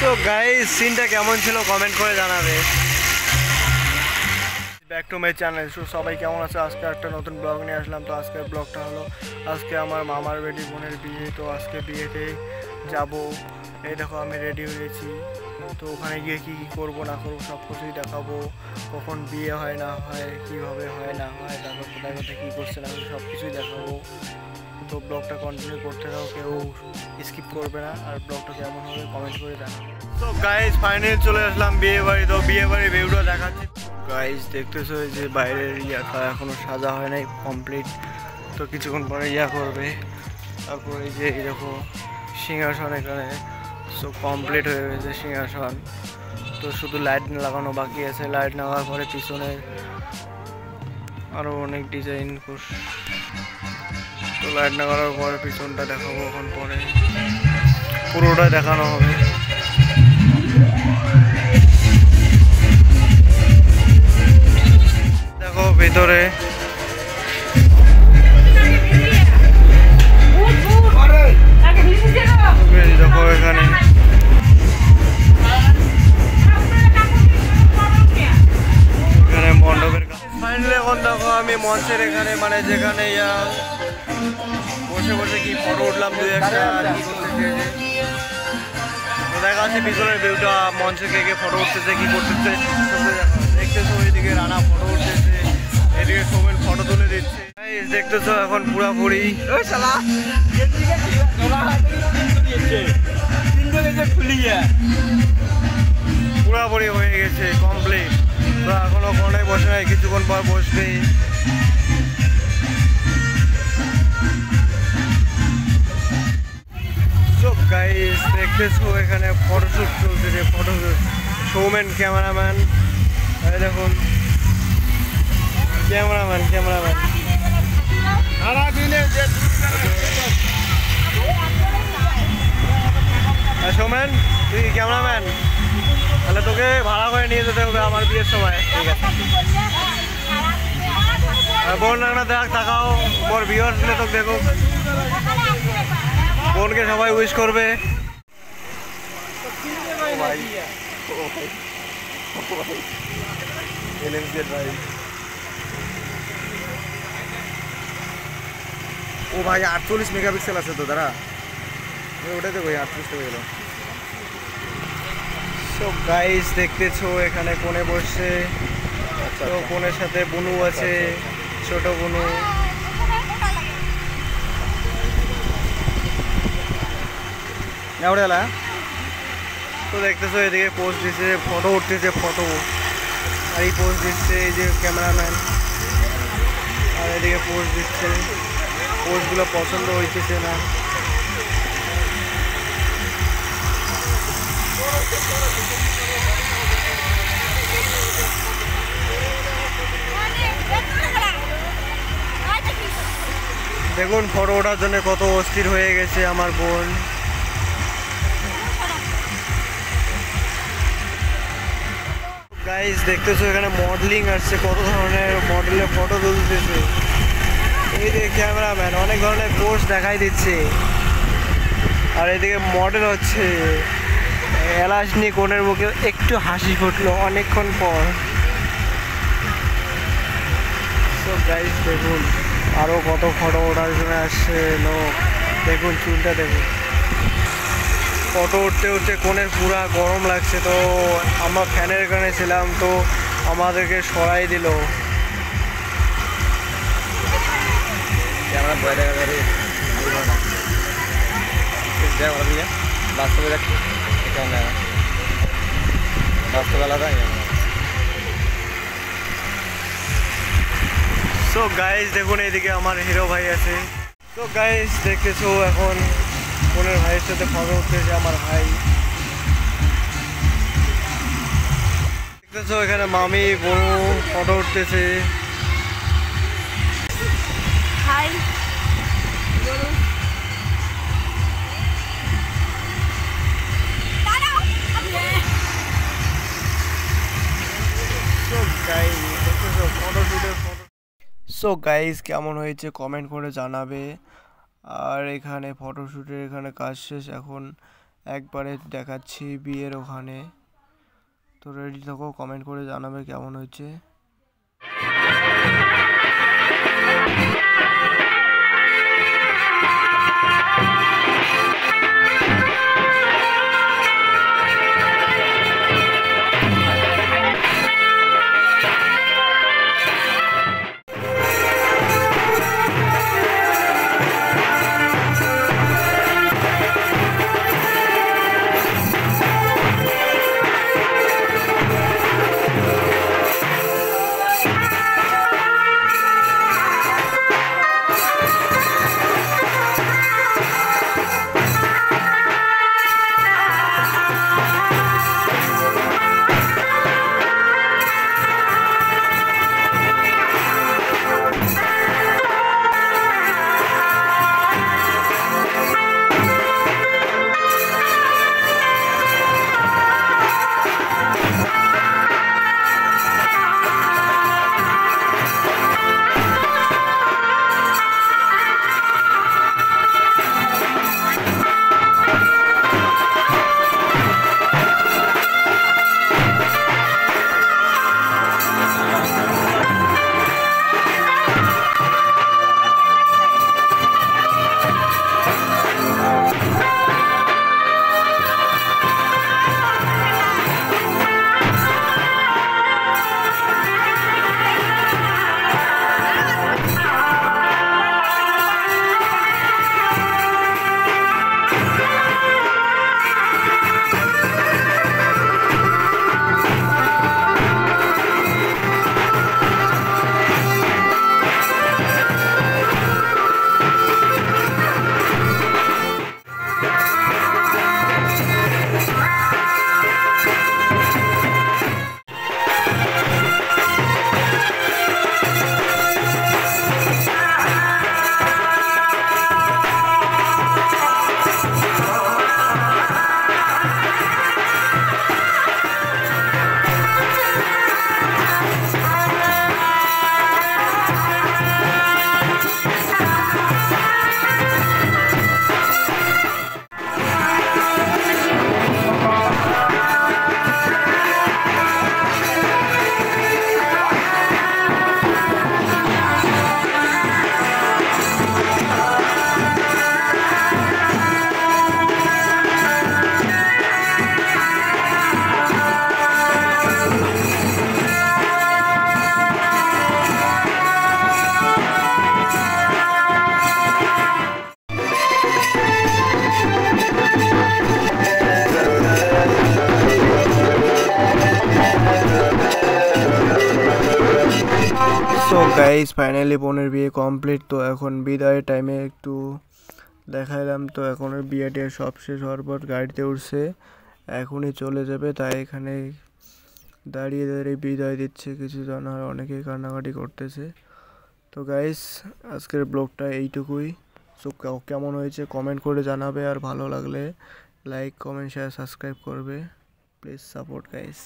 So guys সিনটা কেমন ছিল কমেন্ট করে জানাবে। Back to my channel. So সবাই কেমন আছে? আজকে একটা নতুন ব্লগ নিয়ে আসলাম। তো আজকের ব্লগটা হলো আজকে আমার মামার বেটি বোনের বিয়ে। তো আজকে বিয়েতে যাব। এই দেখো আমি রেডি হয়েছি। তো ওখানে গিয়ে কী কী করবো না করবো সব কিছুই দেখাবো। কখন বিয়ে হয় না হয়, কীভাবে হয় না হয়, তারপর কোথায় কোথায় কী করছে না সব কিছুই দেখাবো। তো ব্লগটা কন্টিনিউ করতে থাকো, কেউ স্কিপ করবে না। আর ব্লগটা কেমন হবে কমেন্ট করে জানাবে। তো গাইজ ফাইনালি চলে আসলাম বিয়ে বাড়ি। তো বিয়ে বাড়ির ভিউটা দেখাচ্ছি। গাইজ দেখতেছো যে বাইরের ইয়াটা এখনও সাজা হয় নাই কমপ্লিট। তো কিছুক্ষণ পরে ইয়া করবে। তারপরে যে এরকম সিংহাসন এখানে সো কমপ্লিট হয়ে গেছে সিংহাসন। তো শুধু লাইট লাগানো বাকি আছে। লাইট লাগার পরে পিছনে আরও অনেক ডিজাইন। তো লাইট লাগানোর পরে পিছনটা দেখাবো, এখন পরে পুরোটা দেখানো হবে। দেখো ভিতরে দেখো এখানে এখানে মণ্ডপের এখন দেখো আমি মঞ্চের এখানে মানে যেখানে ইয়া বসে বসে কি ফটো উঠলাম দুই একটা। দেখা যাচ্ছে পিছনের ভিউটা মঞ্চে কে ফটো উঠতেছে কি করতেছে দেখতেছো। ওইদিকে রানা ফটো উঠতেছে, এদিকে সোমেন ফটো তুলে দিচ্ছে। দেখতেছো এখন পুরাপুরি পুরাপুরি হয়ে গেছে কমপ্লিট। তো এখনো কোনে বসে নাই, কিছুক্ষণ পর বসবে। গাইস দেখতেছো এখানে ফটোশুট চলতেছে, ফটোশুট শোম্যান ক্যামেরাম্যান। এই দেখুন ক্যামেরাম্যান ক্যামেরাম্যান শোম্যান, তুই ক্যামেরাম্যান তাহলে তোকে ভাড়া করে নিয়ে যেতে হবে আমার বিয়ের সময়। ঠিক আছে বোন না দেখ তাকাও মোর বিয়ের সময় তোকে দেখো, বোনকে সবাই উইশ করবে। ও ভাই 48 মেগাপিক্সেল আছে তো দাঁড়া ওটা দেখো 48 গেল। সো গাইস দেখতেছো এখানে কোনে বসছে। তো কোনের সাথে বুনু আছে, ছোট বুনু। তো দেখতেছো এদিকে পোস্ট দিচ্ছে, ফটো উঠতেছে, ফটো আর এই পোস্ট দিচ্ছে এই যে ক্যামেরাম্যান। আর এদিকে পোস্ট দিচ্ছে, পোস্টগুলো পছন্দ হইতেছে না। দেখুন ফটো ওঠার জন্য কত অস্থির হয়ে গেছে আমার বোন। গাইস দেখতেছো এখানে মডেলিং আসছে, কত ধরনের মডেলের ফটো তুলতেছে। এইদিকে ক্যামেরাম্যান অনেক ধরনের পোস্ট দেখাই দিচ্ছে। আর এদিকে মডেল হচ্ছে এলাশনি। কোণের মুখে একটু হাসি ফুটলো অনেকক্ষণ পর। তো গাইস দেখুন আরও কত ফটো ওঠার জন্য আসছে লোক। দেখুন চুলটা দেখুন, ফটো উঠতে উঠতে কোণের পুরা গরম লাগছে। তো আমরা ফ্যানের কানে ছিলাম, তো আমাদেরকে সরাই দিল। সো গাইস দেখুন এইদিকে আমার হিরো ভাই আছে। তো গাইস দেখতেছো এখন কোনের ভাইয়ের সাথে ফটো উঠতেছে আমার ভাই। দেখতেছো এখানে মামি বড় ফটো উঠতেছে। সো গাইস কেমন হয়েছে কমেন্ট করে জানাবে। আর এখানে ফটোশুটের এখানে কাজ শেষ, এখন একবারে দেখাচ্ছি বিয়ের ওখানে। তো রেডি থাকো, কমেন্ট করে জানাবে কেমন হয়েছে। সো গাইস, ফাইনালি বোনের বিয়ে কমপ্লিট। তো এখন বিদায়ের টাইমে একটু দেখাইলাম। তো এখন বিয়েটা সব শেষ হওয়ার পর গাড়িতে উঠছে, এখনই চলে যাবে। তাই এখানে দাঁড়িয়ে দাঁড়িয়ে বিদায় দিচ্ছে কিছু জন, আর অনেকেই কান্নাকাটি করতেছে। তো গাইস, আজকের ব্লগটা এইটুকুই। সো কেমন হয়েছে কমেন্ট করে জানাবে, আর ভালো লাগলে লাইক, কমেন্ট, শেয়ার, সাবস্ক্রাইব করবে। Please support guys.